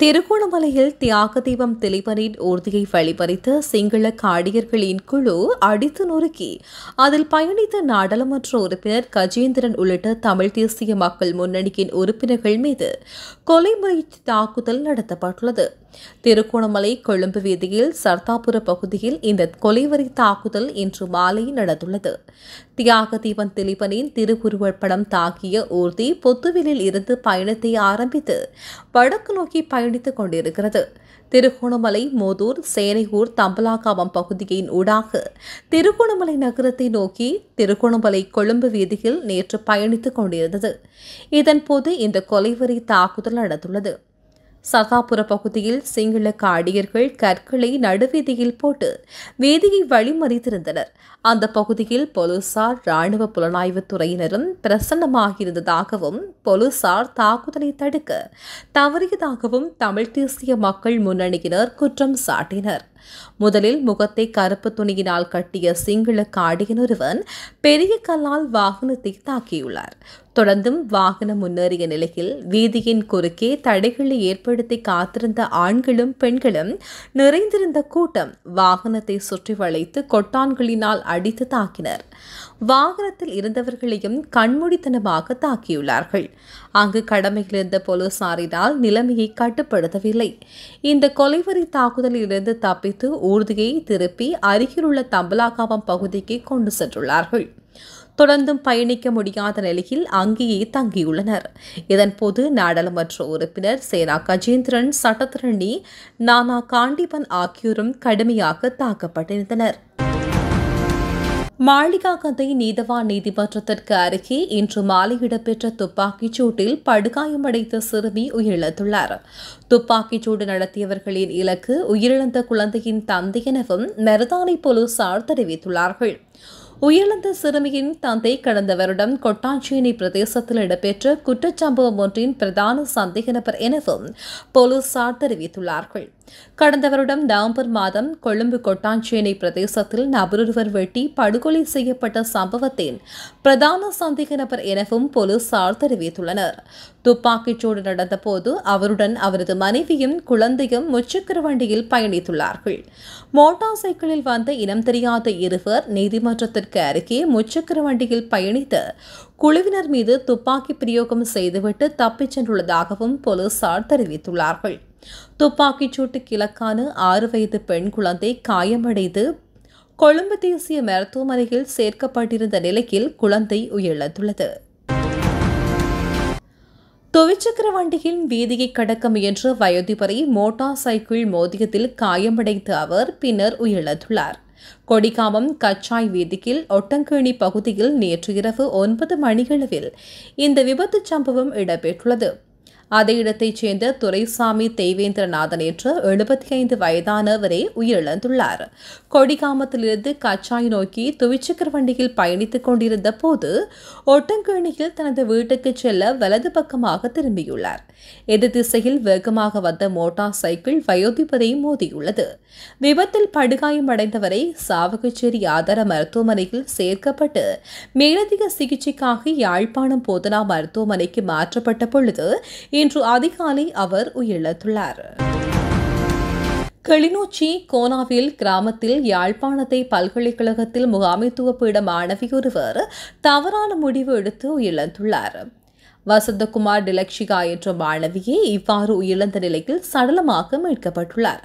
திருகோணமலையில் தியாக தீபம் திலீபனின் ஊர்தியை வழிபறித்த சிங்கள காடியர்களின் குழு அடித்து நொறுக்கி அதில் பயணித்த நாடாளுமன்ற உறுப்பினர் கஜேந்திரன் உள்ளிட்ட தமிழ் தேசிய மக்கள் முன்னணியின் உறுப்பினர்கள் மீது கொலை முயற்சி தாக்குதல் நடத்தப்பட்டுள்ளது. திருகோணமலை கொழும்பு வீதியில் சர்தாபுர பகுதியில் இந்த கொலைவரி தாக்குதல் இன்று மாலை நடந்துள்ளது. தியாக தீபம் திலீபனின் திருவுருவப்படம் தாக்கிய ஊர்தி பொத்துவிலில் இருந்து பயணத்தை ஆரம்பித்து வடக்கு நோக்கி பயணித்துக் கொண்டிருக்கிறது. திருகோணமலை, மோதூர், சேனையூர், தம்பலாக்காவம் பகுதியின் ஊடாக திருகோணமலை நகரத்தை நோக்கி திருகோணமலை கொழும்பு வீதியில் நேற்று பயணித்துக் கொண்டிருந்தது. இதன்போது இந்த கொலைவரி தாக்குதல் நடந்துள்ளது. சகாபுர பகுதியில் சிங்கள காடியர்கள் கற்களை நடுவீதியில் போட்டு வீதியை வழிமறித்திருந்தனர். அந்த பகுதியில் போலீசார், ராணுவ புலனாய்வுத் துறையினரும் பிரசன்னமாகியிருந்ததாகவும், போலீசார் தாக்குதலை தடுக்க தவறியதாகவும் தமிழ் தேசிய மக்கள் முன்னணியினர் குற்றம் சாட்டினர். முதலில் முகத்தை கருப்பு துணியினால் கட்டிய சிங்கள காடியன் ஒருவன் பெரிய கல்லால் வாகனத்தை தாக்கியுள்ளார். தொடர்ந்தும் வாகனம் முன்னேறிய நிலையில் வீதியின் குறுக்கே தடைகளை ஏற்படுத்தி காத்திருந்த ஆண்களும் பெண்களும் நிறைந்திருந்த கூட்டம் வாகனத்தை சுற்றி வளைத்து கொட்டான்களினால் அடித்து தாக்கினர். வாகனத்தில் இருந்தவர்களையும் கண்மூடித்தனமாக தாக்கியுள்ளார்கள். அங்கு கடமையிலிருந்த போலீசாரினால் நிலைமையை கட்டுப்படுத்தவில்லை. இந்த கொலைவரி தாக்குதலில் இருந்து தப்பித்து ஊர்தியை திருப்பி அருகிலுள்ள தம்பலாக்காவம் பகுதிக்கு கொண்டு சென்றுள்ளார்கள். தொடர்ந்தும் பயணிக்க முடியாத நிலையில் அங்கேயே தங்கியுள்ளனர். இதன்போது நாடாளுமன்ற உறுப்பினர் சேனா கஜேந்திரன், சட்டத்திரணி நானா காண்டிபன் ஆகியோரும் கடுமையாக தாக்கப்பட்டிருந்தனர். மாளிகாகந்தை நீதவான் நீதிமன்றத்திற்கு அருகே இன்று மாலை இடம்பெற்ற துப்பாக்கிச்சூட்டில் படுகாயமடைந்த சிறுமி உயிரிழந்துள்ளார். துப்பாக்கிச்சூடு நடத்தியவர்களின் இலக்கு உயிரிழந்த குழந்தையின் தந்தை எனவும் மருதானை போலீசார் தெரிவித்துள்ளார்கள். உயிரிழந்த சிறுமியின் தந்தை கடந்த வருடம் கொட்டாஞ்சேனை பிரதேசத்தில் இடம்பெற்ற குற்றச்சம்பவம் ஒன்றின் பிரதான சந்தேக நபர் எனவும் போலீசார் தெரிவித்துள்ளார்கள். கடந்த வருடம் நவம்பர் மாதம் கொழும்பு கொட்டாஞ்சேனை பிரதேசத்தில் நபரொருவர் வெட்டி படுகொலை செய்யப்பட்ட சம்பவத்தின் பிரதான சந்தேக நபர் எனவும் போலீசார் தெரிவித்துள்ளனர். துப்பாக்கிச்சூடு நடந்தபோது அவருடன் அவரது மனைவியும் குழந்தையும் முச்சக்கர வண்டியில் பயணித்துள்ளார்கள். மோட்டார் சைக்கிளில் வந்த இனம் தெரியாத இருவர் நீதிமன்றத்திற்கு அருகே முச்சக்கர வண்டியில் பயணித்த குழுவினர் மீது துப்பாக்கி பிரயோகம் செய்துவிட்டு தப்பிச் சென்றுள்ளதாகவும் போலீசார் தெரிவித்துள்ளார்கள். துப்பாக்கிச்சூட்டு கிழக்கான 6 வயது பெண் குழந்தை காயமடைந்து கொழும்பு தேசிய மருத்துவமனையில் சேர்க்கப்பட்டிருந்த நிலையில் குழந்தை உயிரிழந்துள்ளது. துவிச்சக்கர வண்டியின் வீதியை கடக்க முயன்ற வயோதிபரை மோட்டார் சைக்கிள் மோதியத்தில் காயமடைந்த அவர் பின்னர் உயிரிழந்துள்ளார். கொடிகாமம் கச்சாய் வீதியில் ஒட்டங்கேணி பகுதியில் நேற்று இரவு 9 மணியளவில் இந்த விபத்து சம்பவம் இடம்பெற்றுள்ளது. அதே இடத்தைச் சேர்ந்த துரைசாமி தெய்வேந்திரநாதன் என்ற 75 வயதானவரே உயிரிழந்துள்ளார். கொடிகாமத்திலிருந்து கச்சாய் நோக்கி துவிச்சக்கர வண்டியில் பயணித்துக் கொண்டிருந்த போது ஒட்டங்கேணியில் தனது வீட்டுக்கு செல்ல வலது பக்கமாக திரும்பியுள்ளார். எதிர் திசையில் வேகமாக வந்த மோட்டார் சைக்கிள் வயோதிபரை மோதியுள்ளது. விபத்தில் படுகாயமடைந்தவரை சாவகச்சேரி ஆதார மருத்துவமனையில் சேர்க்கப்பட்டு மேலதிக சிகிச்சைக்காக யாழ்ப்பாணம் போதனா மருத்துவமனைக்கு மாற்றப்பட்ட பொழுது இன்று அதிகாலை அவர் உயிரிழந்துள்ளார். கிளிநொச்சி கோனாவில் கிராமத்தில் யாழ்ப்பாணத்தை பல்கலைக்கழகத்தில் முகாமைத்துவ பீட மாணவியொருவர் தவறான முடிவு எடுத்து உயிரிழந்துள்ளார். வசந்தகுமார் டிலக்ஷிகா என்ற மாணவியே இவ்வாறு உயிரிழந்த நிலையில் சடலமாக மீட்கப்பட்டுள்ளார்.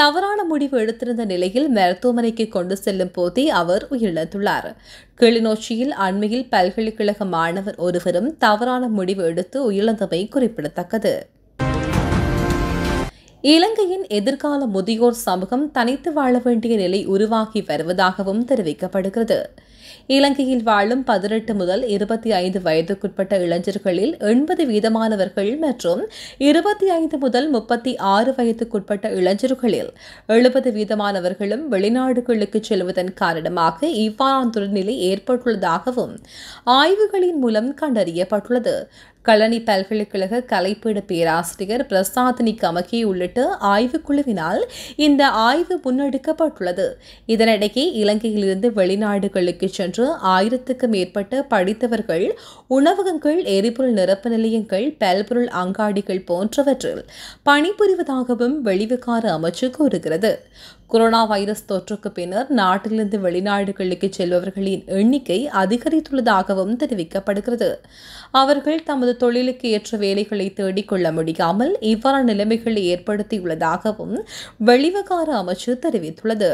தவறான முடிவு எடுத்திருந்த நிலையில் மருத்துவமனைக்கு கொண்டு செல்லும் போதே அவர் உயிரிழந்துள்ளார். கிளிநொச்சியில் அண்மையில் பல்கலைக்கழக மாணவர் ஒருவரும் தவறான முடிவு எடுத்து உயிரிழந்தமை குறிப்பிடத்தக்கது. இலங்கையின் எதிர்கால முதியோர் சமூகம் தனித்து வாழ வேண்டிய நிலை உருவாகி வருவதாகவும் தெரிவிக்கப்படுகிறது. இலங்கையில் வாழும் 18 முதல் 25 வயதுக்குட்பட்ட இளைஞர்களில் 80% மற்றும் 25 முதல் 36 வயதுக்குட்பட்ட இளைஞர்களில் 70% வெளிநாடுகளுக்கு செல்வதன் காரணமாக இவ்வாறான நிலை ஏற்பட்டுள்ளதாகவும் ஆய்வுகளின் மூலம் கண்டறியப்பட்டுள்ளது. கழனி பல்கலைக்கழக கலைப்பீட பேராசிரியர் பிரசாதினி கமகி உள்ளிட்ட ஆய்வுக்குழுவினால் இந்த ஆய்வு முன்னெடுக்கப்பட்டுள்ளது. இதனிடையே இலங்கையிலிருந்து வெளிநாடுகளுக்கு சென்று 1000க்கும் மேற்பட்ட படித்தவர்கள் உணவகங்கள், எரிபொருள் நிரப்பு நிலையங்கள், பல்பொருள் அங்காடிகள் போன்றவற்றில் பணிபுரிவதாகவும் வெளிவிகார அமைச்சு கூறுகிறது. கொரோனா வைரஸ் தொற்றுக்கு பின்னர் நாட்டிலிருந்து வெளிநாடுகளுக்கு செல்பவர்களின் எண்ணிக்கை அதிகரித்துள்ளதாகவும் தெரிவிக்கப்படுகிறது. அவர்கள் தமது தொழிலுக்கு ஏற்ற வேலைகளை தேடிக்கொள்ள முடியாமல் இவ்வாறான நிலைமைகளை ஏற்படுத்தியுள்ளதாகவும் வெளிவிகார அமைச்சு தெரிவித்துள்ளது.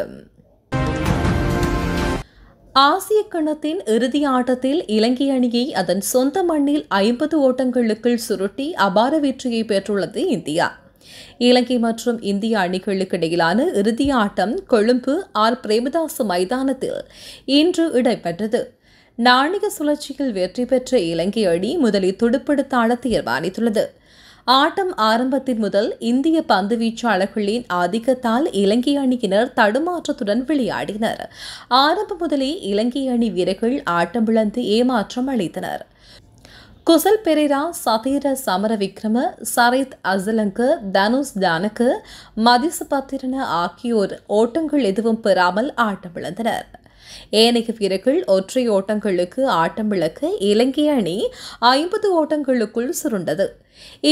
ஆசிய கணத்தின் இறுதி ஆட்டத்தில் இலங்கை அணியை அதன் சொந்த மண்ணில் 50 ஓட்டங்களுக்குள் சுருட்டி அபார வெற்றியை பெற்றுள்ளது இந்தியா. இலங்கை மற்றும் இந்திய அணிகளுக்கு இடையிலான இறுதி ஆட்டம் கொழும்பு ஆர். பிரேமதாச மைதானத்தில் இன்று இடம்பெற்றது. நாணய சுழற்சியில் வெற்றி பெற்ற இலங்கை அணி முதலில் துடுப்படுத்த ஆட தீர்மானித்துள்ளது. ஆட்டம் ஆரம்பத்தின் முதல் இந்திய பந்து வீச்சாளர்களின் ஆதிக்கத்தால் இலங்கை அணியினர் தடுமாற்றத்துடன் விளையாடினர். ஆரம்பம் முதலே இலங்கை அணி வீரர்கள் ஆட்டம் இழந்து ஏமாற்றம் அளித்தனர். குசல் பெரேரா, சதீர சமரவிக்ரம, சரித் அசலங்க, தனுஷ் தானக்கு, மதிசபத்திரன ஆகியோர் ஓட்டங்கள் எதுவும் பெறாமல் ஆட்டமிழந்தனர். ஏனைய வீரர்கள் ஒற்றை ஓட்டங்களுக்கு ஆட்டமிழக்க இலங்கை அணி 50 ஓட்டங்களுக்குள் சுருண்டது.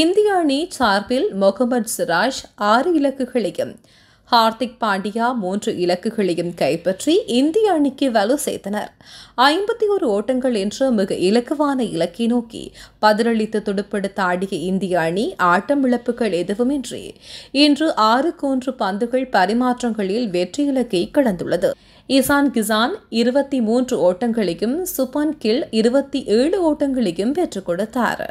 இந்திய அணி சார்பில் முகமது சிராஜ் 6 இலக்குகளையும் ஹார்திக் பாண்டியா 3 இலக்குகளையும் கைப்பற்றி இந்திய அணிக்கு வலு சேர்த்தனர். 51 ஓட்டங்கள் என்ற மிக இலக்குவான இலக்கை நோக்கி பதிலளித்து துடுப்படுத்த ஆடிய இந்திய அணி ஆட்டம் இழப்புகள் எதுவுமின்றி இன்று 6-1 பந்துகள் பரிமாற்றங்களில் வெற்றி இலக்கை கடந்துள்ளது. இசான் கிசான் 23 ஓட்டங்களையும் சுபான் கில் 27 ஓட்டங்களையும் பெற்றுக் கொடுத்தார்.